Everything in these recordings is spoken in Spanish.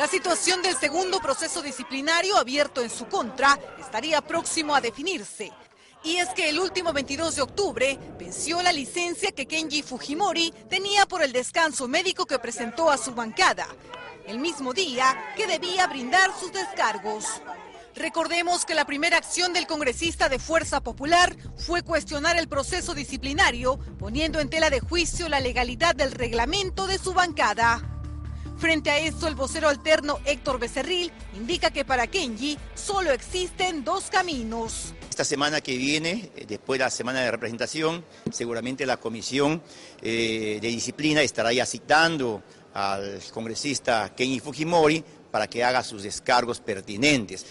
La situación del segundo proceso disciplinario abierto en su contra estaría próximo a definirse. Y es que el último 22 de octubre venció la licencia que Kenji Fujimori tenía por el descanso médico que presentó a su bancada, el mismo día que debía brindar sus descargos. Recordemos que la primera acción del congresista de Fuerza Popular fue cuestionar el proceso disciplinario, poniendo en tela de juicio la legalidad del reglamento de su bancada. Frente a esto, el vocero alterno Héctor Becerril indica que para Kenji solo existen dos caminos. Esta semana que viene, después de la semana de representación, seguramente la comisión de disciplina estará ya citando al congresista Kenji Fujimori para que haga sus descargos pertinentes.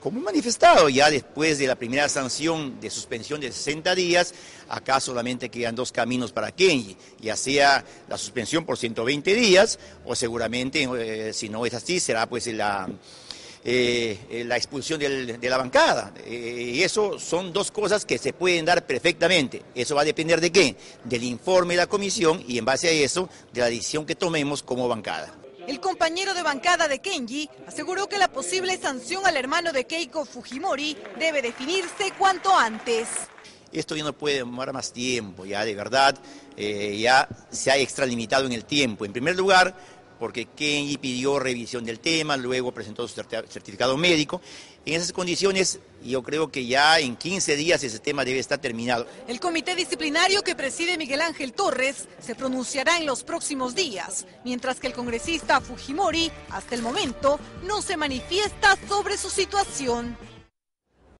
Como manifestado ya después de la primera sanción de suspensión de 60 días, acá solamente quedan dos caminos para Kenji, ya sea la suspensión por 120 días o seguramente, si no es así, será pues la expulsión de la bancada. Y eso son dos cosas que se pueden dar perfectamente. Eso va a depender de qué, del informe de la comisión y en base a eso, de la decisión que tomemos como bancada. El compañero de bancada de Kenji aseguró que la posible sanción al hermano de Keiko Fujimori debe definirse cuanto antes. Esto ya no puede demorar más tiempo, ya de verdad, ya se ha extralimitado en el tiempo. En primer lugar, porque Kenji pidió revisión del tema, luego presentó su certificado médico. En esas condiciones, yo creo que ya en 15 días ese tema debe estar terminado. El comité disciplinario que preside Miguel Ángel Torres se pronunciará en los próximos días, mientras que el congresista Fujimori, hasta el momento, no se manifiesta sobre su situación.